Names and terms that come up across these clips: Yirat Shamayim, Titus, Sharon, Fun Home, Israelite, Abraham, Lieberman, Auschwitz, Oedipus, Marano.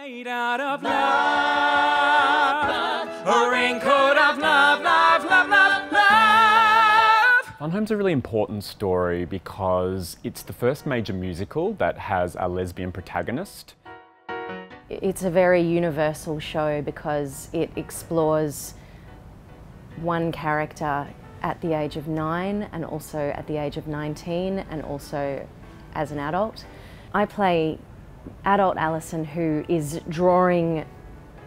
made out of love, love. A raincoat of love, love, love, love, love. Fun Home's a really important story because it's the first major musical that has a lesbian protagonist. It's a very universal show because it explores one character at the age of 9 and also at the age of 19 and also as an adult. I play adult Alison, who is drawing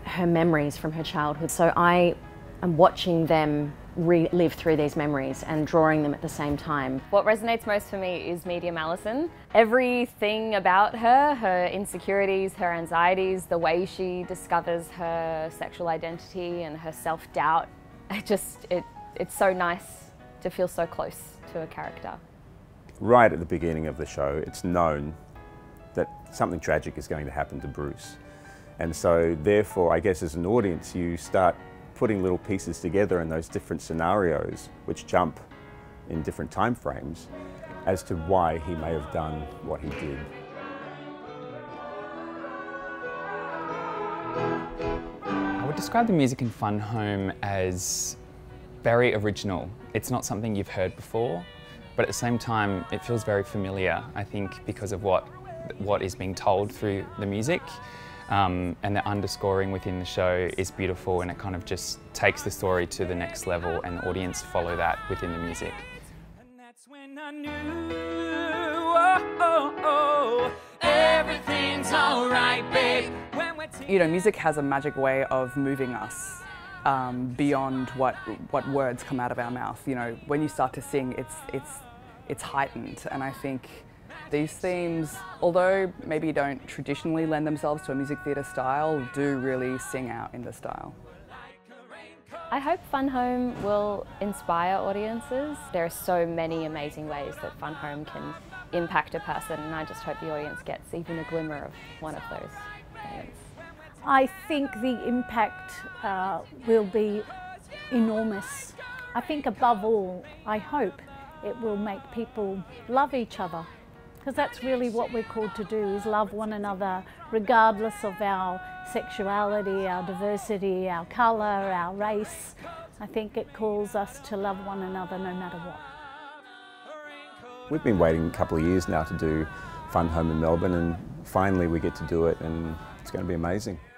her memories from her childhood, so I am watching them relive through these memories and drawing them at the same time. What resonates most for me is medium Alison. Everything about her, her insecurities, her anxieties, the way she discovers her sexual identity and her self-doubt, it's so nice to feel so close to a character. Right at the beginning of the show, it's known that something tragic is going to happen to Bruce. And so therefore, I guess as an audience, you start putting little pieces together in those different scenarios, which jump in different time frames, as to why he may have done what he did. I would describe the music in Fun Home as very original. It's not something you've heard before, but at the same time, it feels very familiar, I think, because of what is being told through the music, and the underscoring within the show is beautiful, and it kind of just takes the story to the next level, and the audience follow that within the music. And that's when I knew, oh, oh, oh, everything's all right, babe. You know, music has a magic way of moving us beyond what words come out of our mouth. You know, when you start to sing, it's heightened, and I think these themes, although maybe don't traditionally lend themselves to a music theatre style, do really sing out in the style. I hope Fun Home will inspire audiences. There are so many amazing ways that Fun Home can impact a person, and I just hope the audience gets even a glimmer of one of those moments. I think the impact will be enormous. I think above all, I hope it will make people love each other, because that's really what we're called to do, is love one another regardless of our sexuality, our diversity, our colour, our race. I think it calls us to love one another no matter what. We've been waiting a couple of years now to do Fun Home in Melbourne, and finally we get to do it, and it's going to be amazing.